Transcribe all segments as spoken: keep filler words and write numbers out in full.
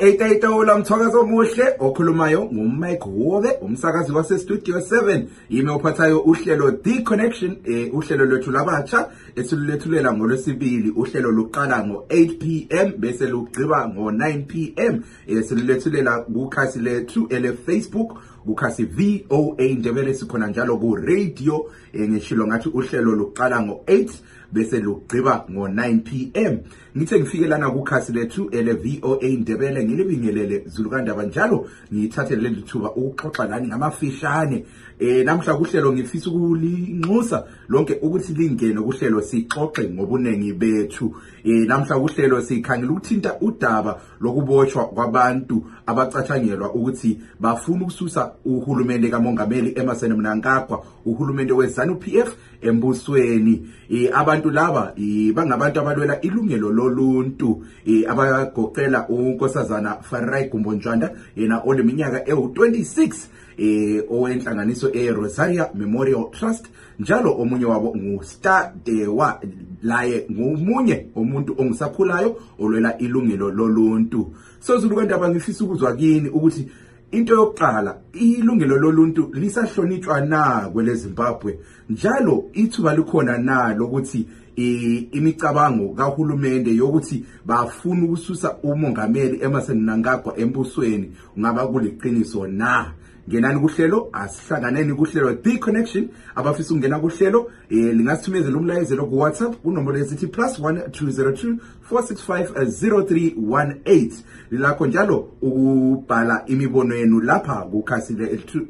eight eight zero mthwakazo muhle okhulumayo nguMumaik Wode umsakazi wase studio seven yime uphathayo uhlelo The Connection eh uhlelo lwethu labatsha esilulethulela ngolwesibili uhlelo luqala ngo eight p m bese lugciba ngo nine p m esilulethulela kukhasi lethu ele Facebook Bukasi V O A Deveris Konanjalo Buk Radio eh ngishilo ngathi uhlelo luqala ngo eight bese lugciba ngo nine p m ngithe ngifike lana kukhasi lethu ele V O A Ndebele ngilibingelele Zulukandaba njalo ngithathele leli thuba ukuxoxa nani ngamafishane eh namhla kuhlelo ngifisa ukulinxusa lonke ukuthi lingene kuhlelo sixoxe ngobunengi bethu eh namhla kuhlelo sikhangela ukuthinta udaba lokubotshwa kwabantu abacatshangelwa ukuthi bafuna ukususa uhulumende kaMongameli Emmerson Mnangagwa uhulumende weZANU P F embusweni eh abantu laba bangabantu abalwela ilungelo loluntu eh abagoqela uNkosazana Farai Kumbonjwanda yena oleminyaka ewu twenty-six eh owenhlanganiso e Rosaria Memorial Trust njalo omunye wabo nguStar Dewa laye ngomunye umuntu ongisakhulayo olwela ilungelo loluntu. So Zulukandaba ngifisa ukuzwa kini ukuthi into yokuqala ilungelo loluntu lisahlonitshwa na kweleZimbabwe njalo ithuba likhona na lokuthi imicabango kahulumende yokuthi bafuna ukususa uMongameli Emmerson Mnangagwa embusweni ungaba kuliqiniso na. Ngenani kuhlelo asihlanganeni kuhlelo The Connection abafisa ukungena kuhlelo eh lingasithumezela umlayezelo ku WhatsApp unombolo esithi plus one two zero two four six five zero three one eight lilakho njalo ubhala imibono yenu lapha kukhasi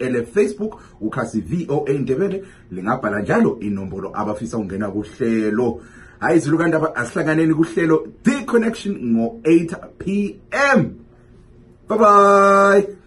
le Facebook ukhasi V O A Ndebele lingabhala njalo inombolo abafisa ukungena kuhlelo. Hayi Zulukandaba asihlanganeni kuhlelo The Connection ngo eight p m. Bye bye.